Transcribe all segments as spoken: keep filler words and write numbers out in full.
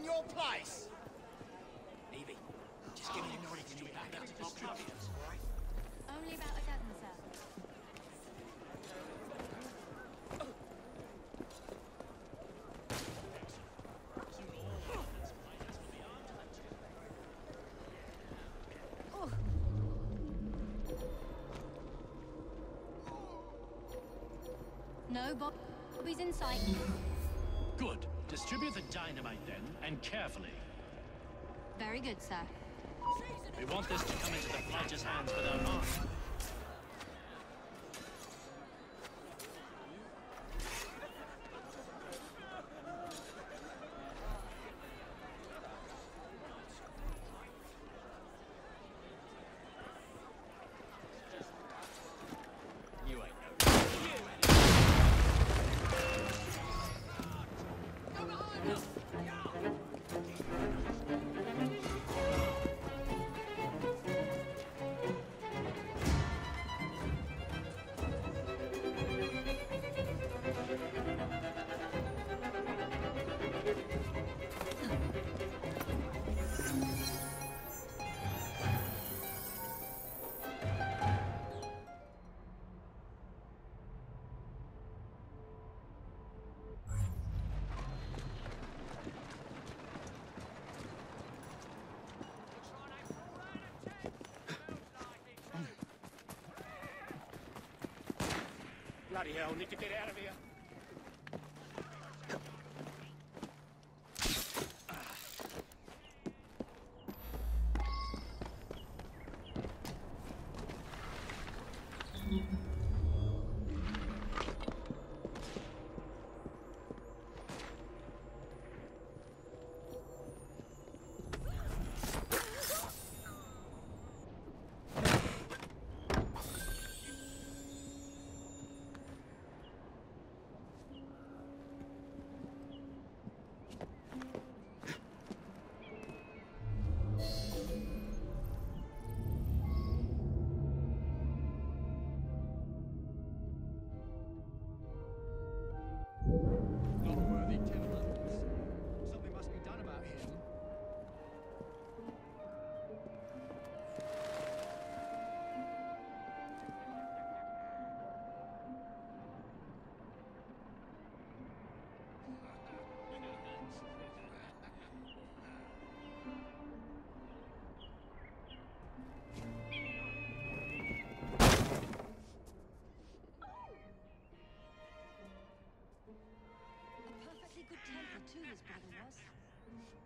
in your place. Evie, just give me a minute to get back out to the street. Only about a dozen, sir. No Bobby's in sight. Good. Distribute the dynamite then, and carefully. Very good, sir. We want this to come into the fighters' hands without harm. Bloody hell, need to get out of here.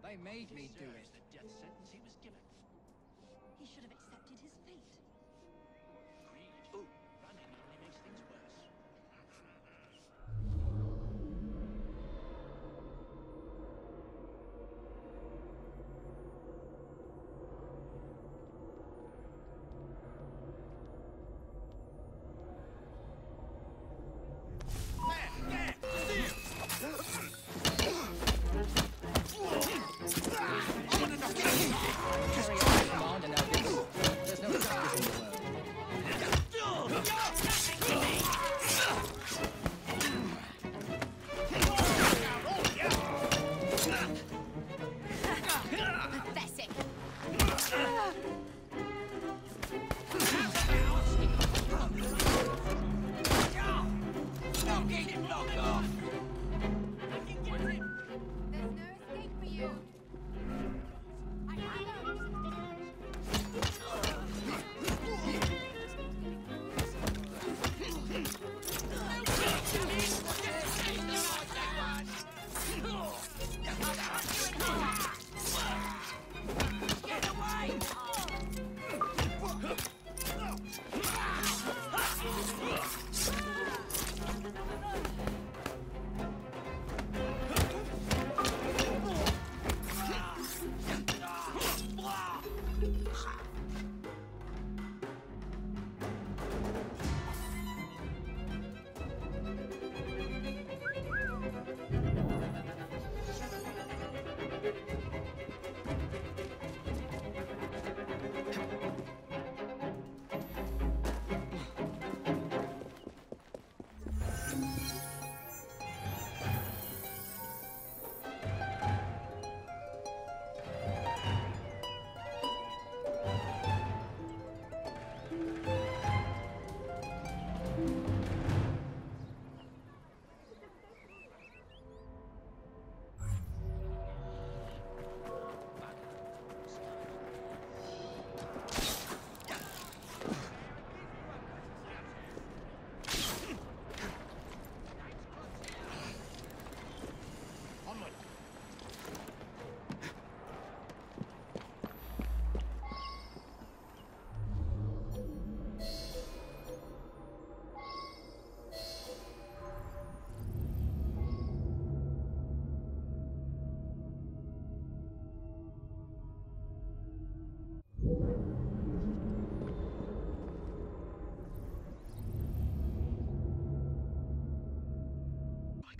They made me do it. The death sentence he was given. He should have accepted his fate. Greed. Ooh, running only makes things worse. There's no time.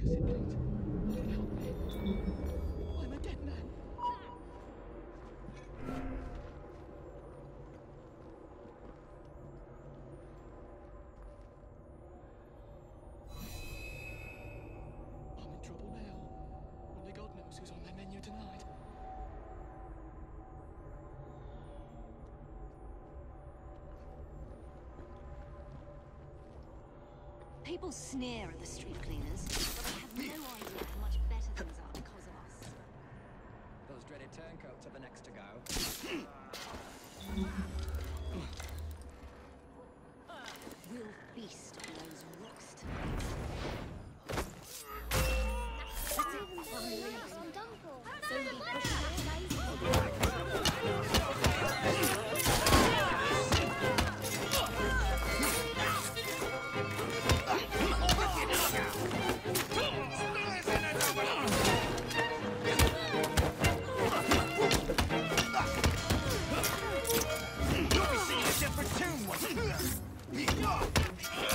because it blinked. God help me. I'm a dead man. I'm in trouble now. Only God knows who's on their menu tonight. People sneer at the street cleaners, but they have no idea how much better things are because of us. Those dreaded turncoats are the next to go. We'll feast on those rocks tonight. You'll be seeing a different tune once.